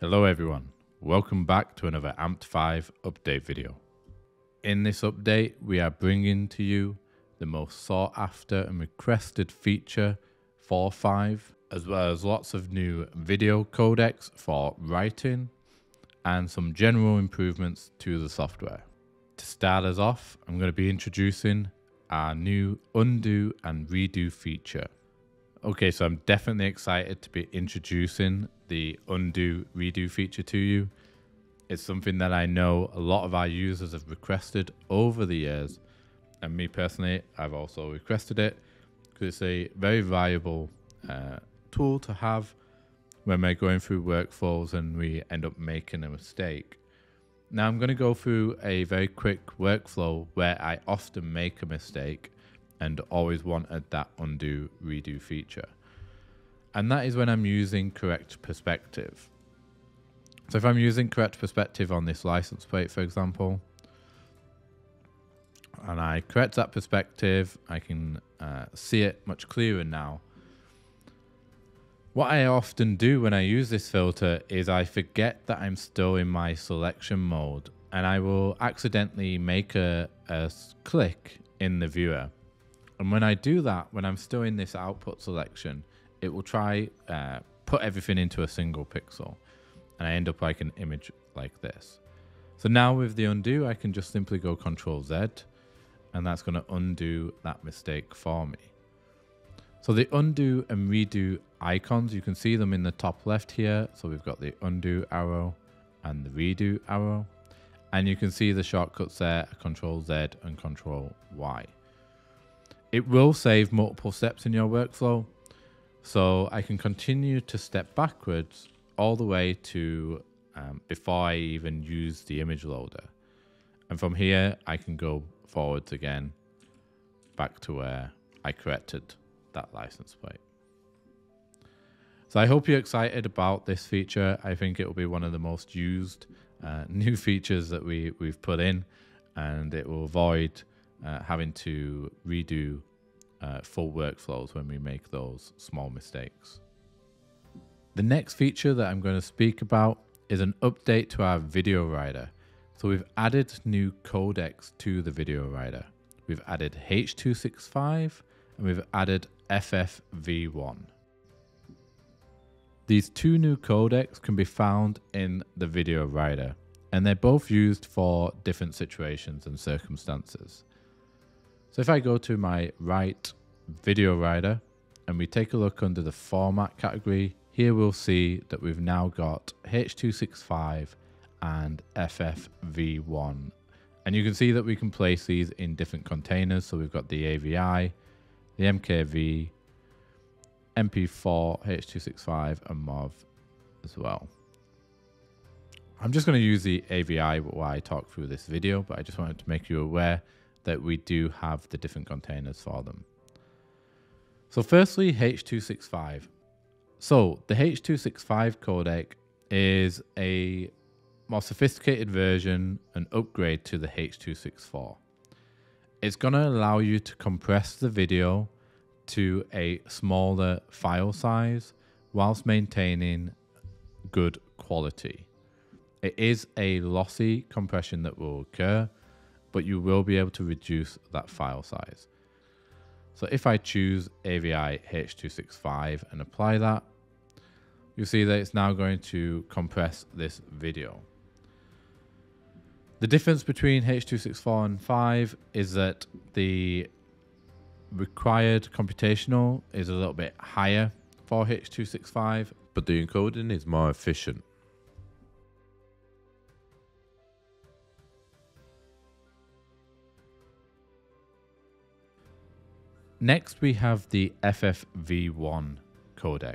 Hello everyone, welcome back to another Amped FIVE update video. In this update we are bringing to you the most sought after and requested feature for FIVE, as well as lots of new video codecs for writing and some general improvements to the software. To start us off, I'm going to be introducing our new undo and redo feature. Okay, so I'm definitely excited to be introducing the undo redo feature to you. It's something that I know a lot of our users have requested over the years, and me personally, I've also requested it because it's a very valuable tool to have when we're going through workflows and we end up making a mistake. Now I'm going to go through a very quick workflow where I often make a mistake and always wanted that undo redo feature. And that is when I'm using correct perspective. So if I'm using correct perspective on this license plate, for example, and I correct that perspective, I can see it much clearer now. What I often do when I use this filter is I forget that I'm still in my selection mode, and I will accidentally make a click in the viewer. And when I do that, when I'm still in this output selection, it will try put everything into a single pixel, and I end up like an image like this. So now with the undo, I can just simply go Control Z, and that's going to undo that mistake for me. So the undo and redo icons, you can see them in the top left here. So we've got the undo arrow and the redo arrow, and you can see the shortcuts there, Control Z and Control Y. It will save multiple steps in your workflow, so I can continue to step backwards all the way to before I even use the image loader. And from here, I can go forwards again, back to where I corrected that license plate. So I hope you're excited about this feature. I think it will be one of the most used new features that we've put in, and it will avoid having to redo full workflows when we make those small mistakes. The next feature that I'm going to speak about is an update to our video writer. So we've added new codecs to the video writer. We've added H.265 and we've added FFV1. These two new codecs can be found in the video writer, and they're both used for different situations and circumstances. So if I go to my right video writer and we take a look under the format category, here we'll see that we've now got H.265 and FFV1. And you can see that we can place these in different containers. So we've got the AVI, the MKV, MP4, H.265 and MOV as well. I'm just going to use the AVI while I talk through this video, but I just wanted to make you aware that we do have the different containers for them. So firstly, H.265. So the H.265 codec is a more sophisticated version and upgrade to the H.264. It's going to allow you to compress the video to a smaller file size whilst maintaining good quality. It is a lossy compression that will occur, but you will be able to reduce that file size. So if I choose AVI H.265 and apply that, you'll see that it's now going to compress this video. The difference between H.264 and 5 is that the required computational is a little bit higher for H.265, but the encoding is more efficient. Next, we have the FFV1 codec.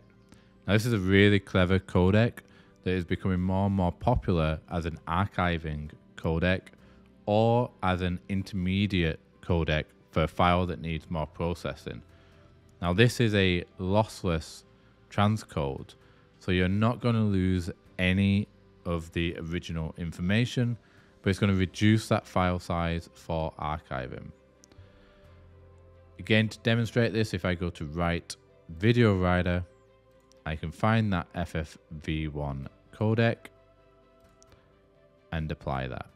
Now, this is a really clever codec that is becoming more and more popular as an archiving codec or as an intermediate codec for a file that needs more processing. Now, this is a lossless transcode, so you're not going to lose any of the original information, but it's going to reduce that file size for archiving. Again, to demonstrate this, if I go to Right Video Writer, I can find that FFV1 codec and apply that.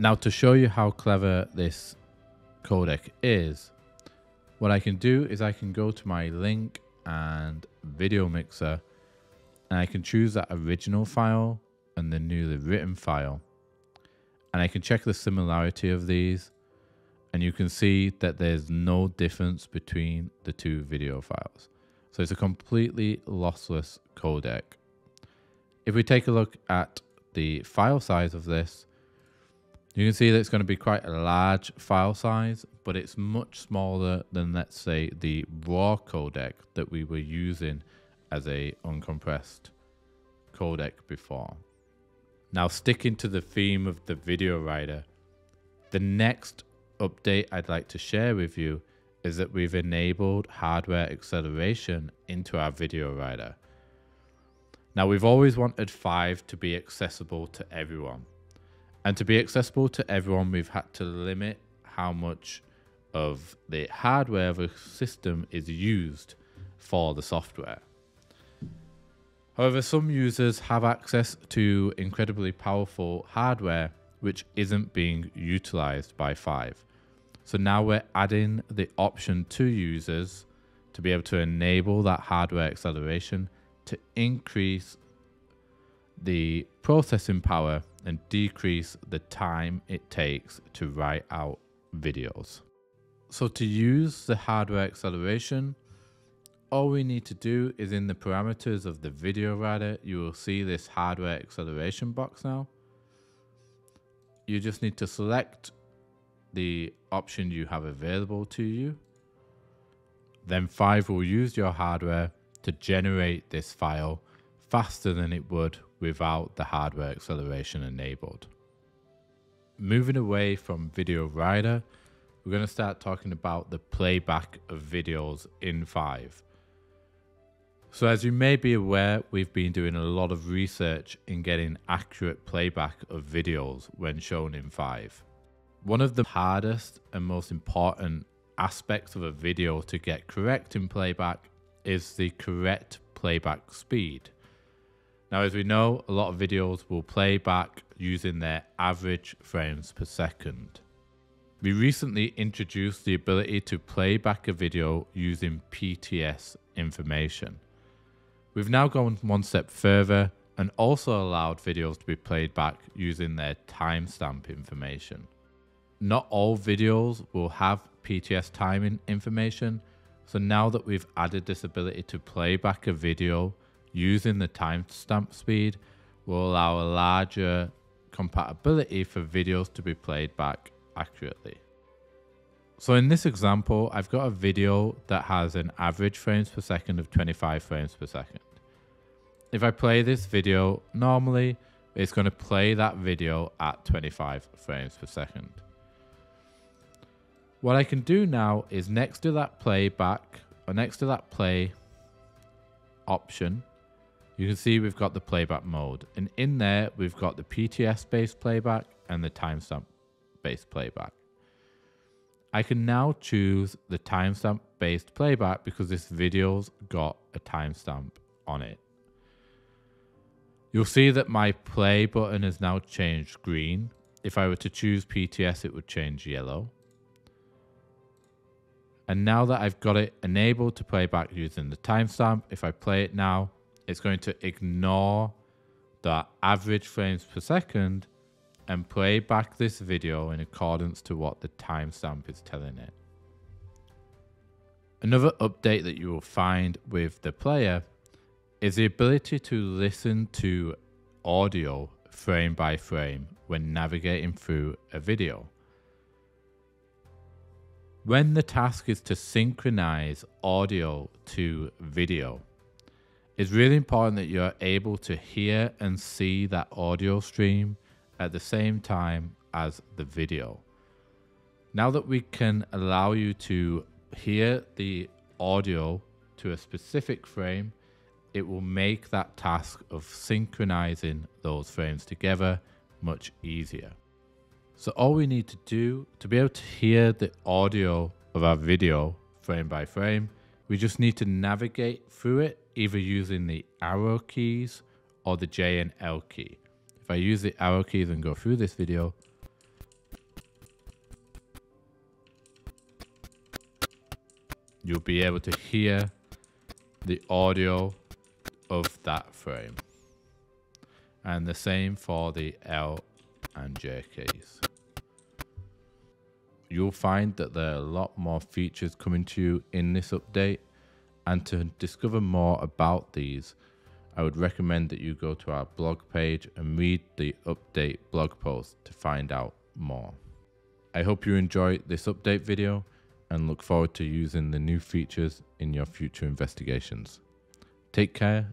Now, to show you how clever this codec is, what I can do is I can go to my link and video mixer, and I can choose that original file and the newly written file. And I can check the similarity of these, and you can see that there's no difference between the two video files. So it's a completely lossless codec. If we take a look at the file size of this, you can see that it's going to be quite a large file size, but it's much smaller than, let's say, the raw codec that we were using as a uncompressed codec before. Now, sticking to the theme of the video writer, the next update I'd like to share with you is that we've enabled hardware acceleration into our video writer. Now, we've always wanted FIVE to be accessible to everyone. And to be accessible to everyone, we've had to limit how much of the hardware of a system is used for the software. However, some users have access to incredibly powerful hardware which isn't being utilized by FIVE. So now we're adding the option to users to be able to enable that hardware acceleration to increase the processing power and decrease the time it takes to write out videos. So to use the hardware acceleration, all we need to do is in the parameters of the video writer, you will see this hardware acceleration box now. You just need to select the option you have available to you. Then FIVE will use your hardware to generate this file faster than it would without the hardware acceleration enabled. Moving away from video writer, we're going to start talking about the playback of videos in FIVE. So as you may be aware, we've been doing a lot of research in getting accurate playback of videos when shown in FIVE. One of the hardest and most important aspects of a video to get correct in playback is the correct playback speed. Now, as we know, a lot of videos will play back using their average frames per second. We recently introduced the ability to play back a video using PTS information. We've now gone one step further and also allowed videos to be played back using their timestamp information. Not all videos will have PTS timing information, so now that we've added this ability to play back a video using the timestamp speed, will allow a larger compatibility for videos to be played back accurately. So in this example, I've got a video that has an average frames per second of 25 frames per second. If I play this video normally, it's going to play that video at 25 frames per second. What I can do now is next to that playback, or next to that play option, you can see we've got the playback mode, and in there we've got the PTS based playback and the timestamp based playback. I can now choose the timestamp based playback because this video's got a timestamp on it. You'll see that my play button has now changed green. If I were to choose PTS, it would change yellow. And now that I've got it enabled to play back using the timestamp, if I play it now, it's going to ignore the average frames per second and play back this video in accordance to what the timestamp is telling it. Another update that you will find with the player is the ability to listen to audio frame by frame when navigating through a video. When the task is to synchronize audio to video, it's really important that you're able to hear and see that audio stream at the same time as the video. Now that we can allow you to hear the audio to a specific frame, it will make that task of synchronizing those frames together much easier. So all we need to do to be able to hear the audio of our video frame by frame We just need to navigate through it, either using the arrow keys or the J and L key. If I use the arrow keys and go through this video, you'll be able to hear the audio of that frame. And the same for the L and J keys. You'll find that there are a lot more features coming to you in this update, and to discover more about these, I would recommend that you go to our blog page and read the update blog post to find out more. I hope you enjoyed this update video and look forward to using the new features in your future investigations. Take care